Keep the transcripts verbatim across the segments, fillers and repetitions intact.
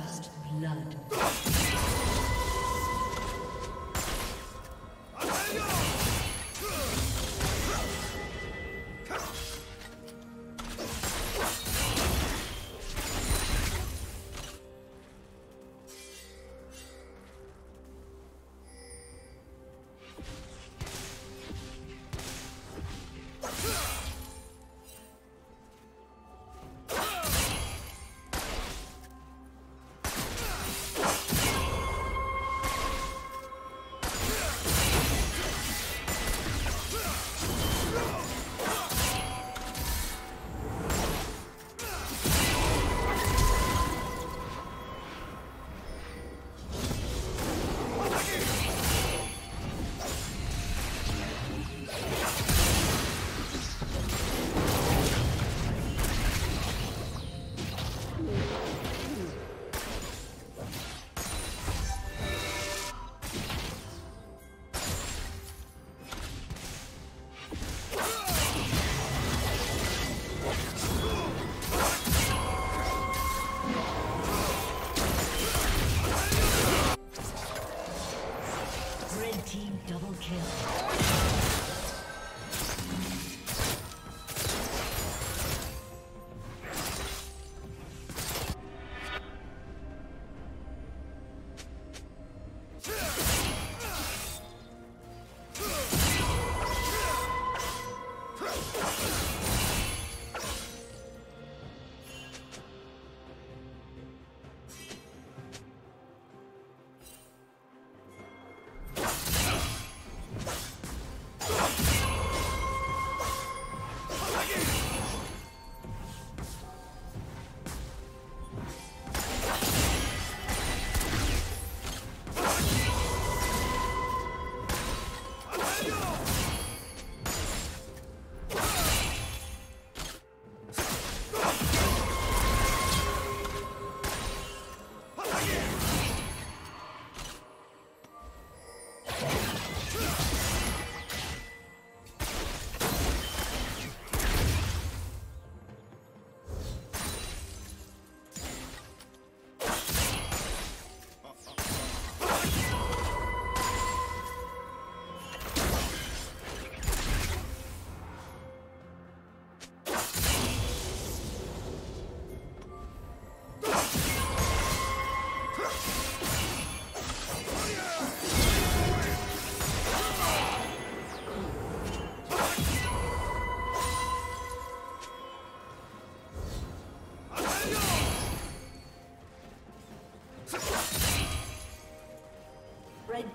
First blood. Red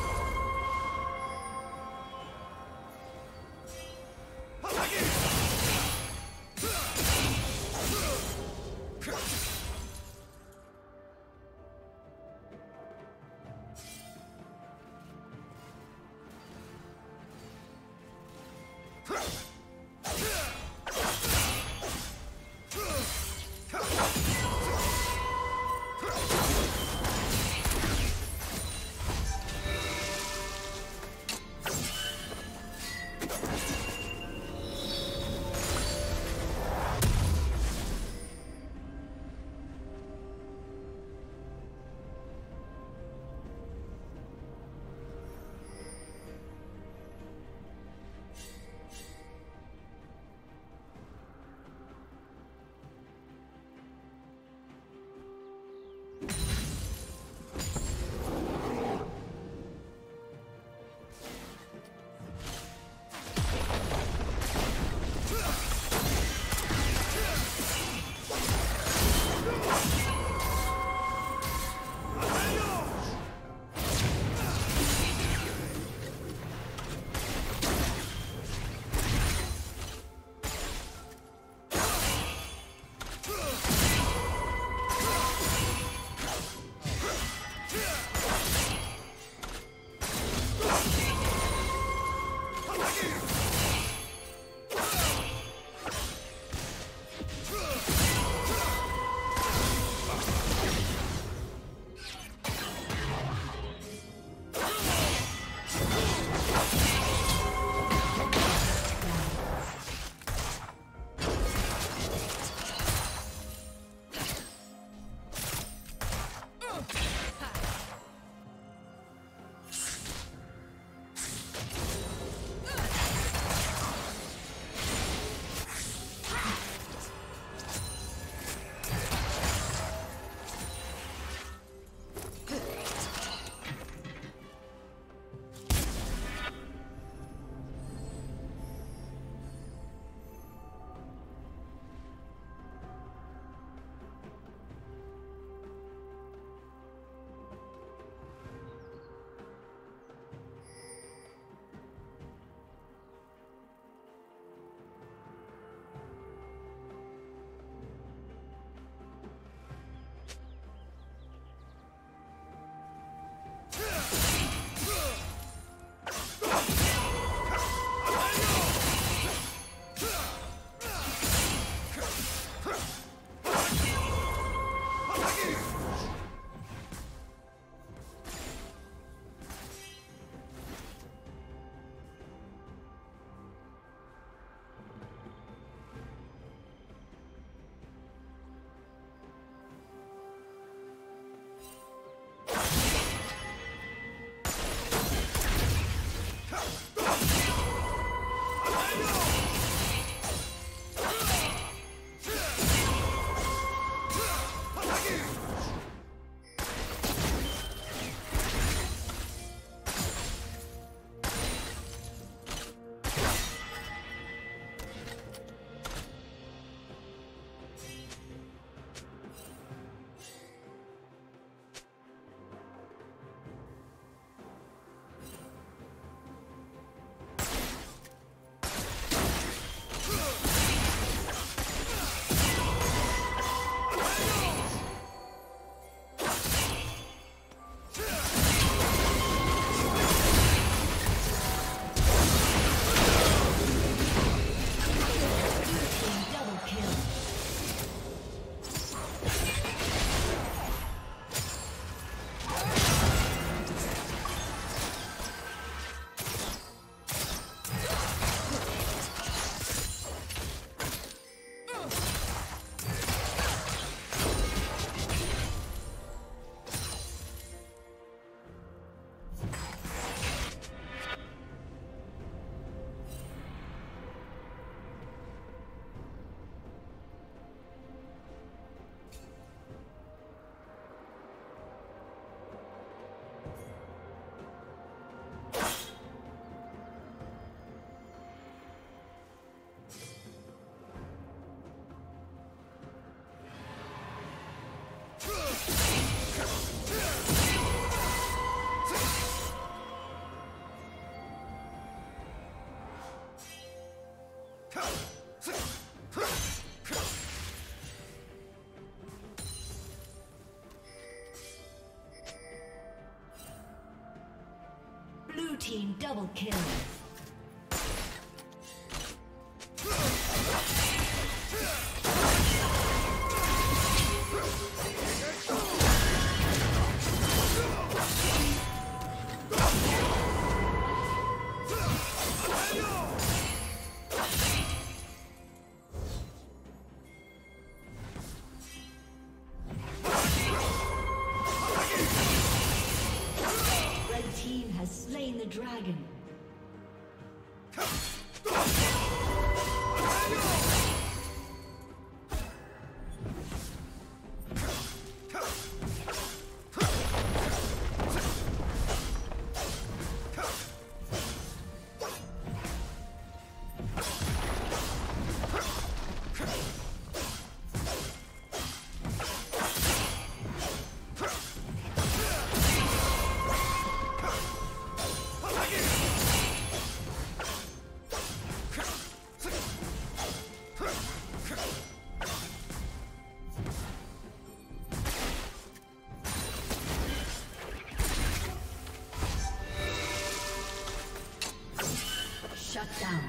Double kill. Shut down.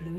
Blue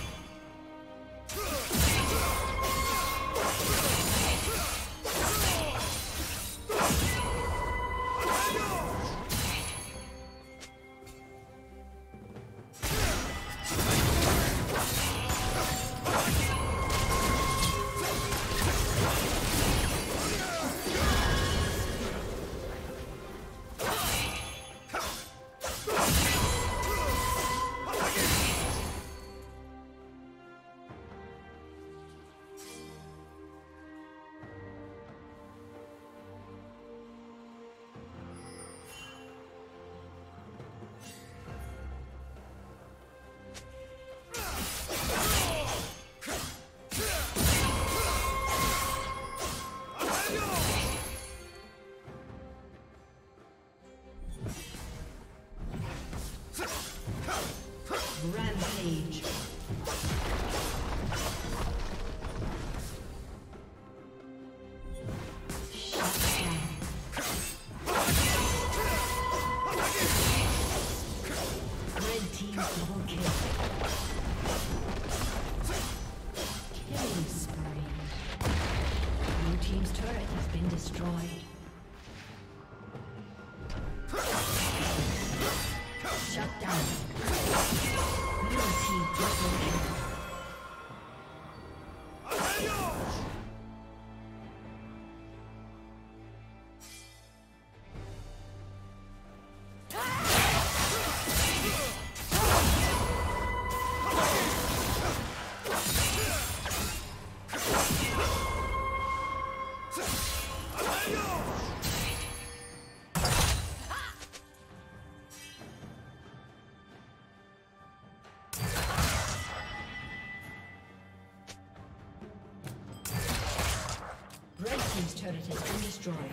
Rampage. Team's turret has been destroyed. Shut down. Blue team double kill. Turret has been destroyed.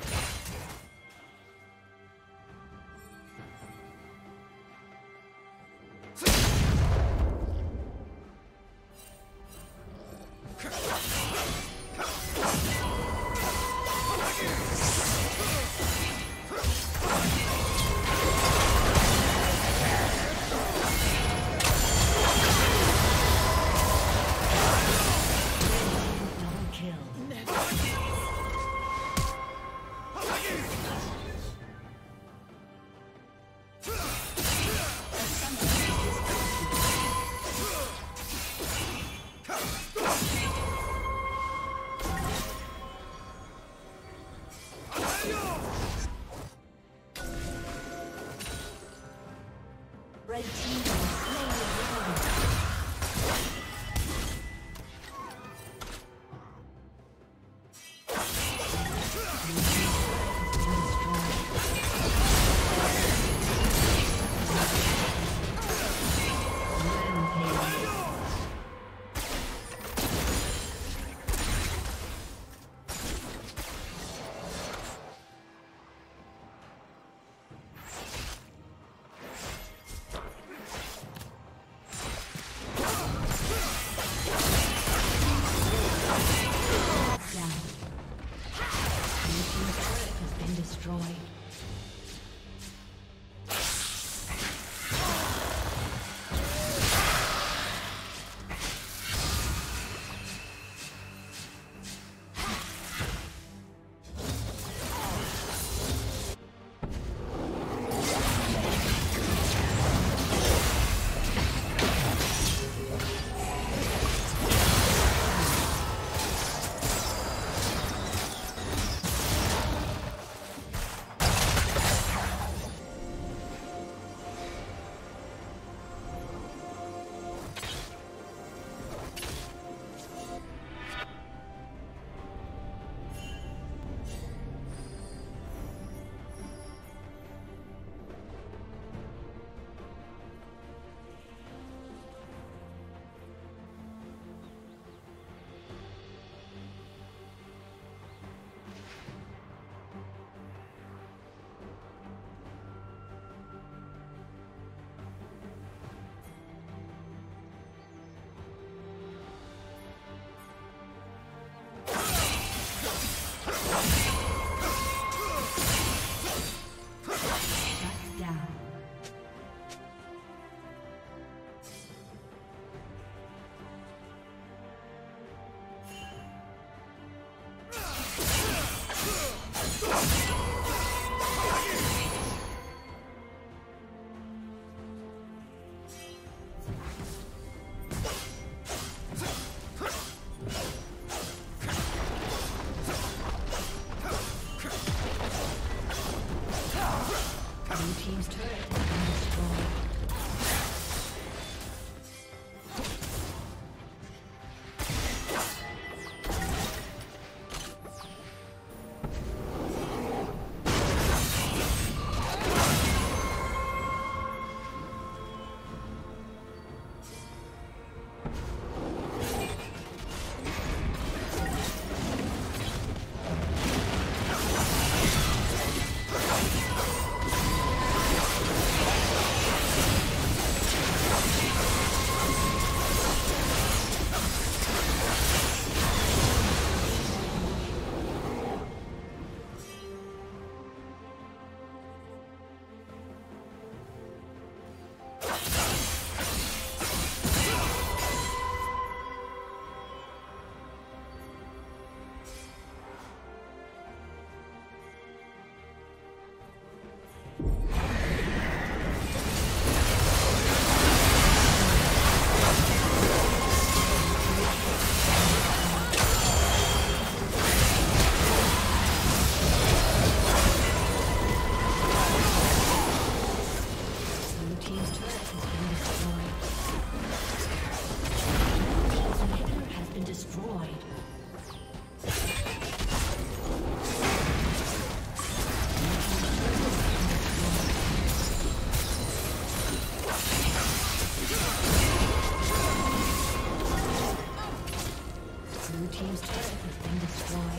A summoner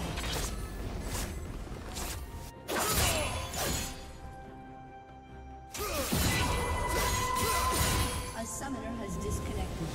has disconnected. A summoner has disconnected.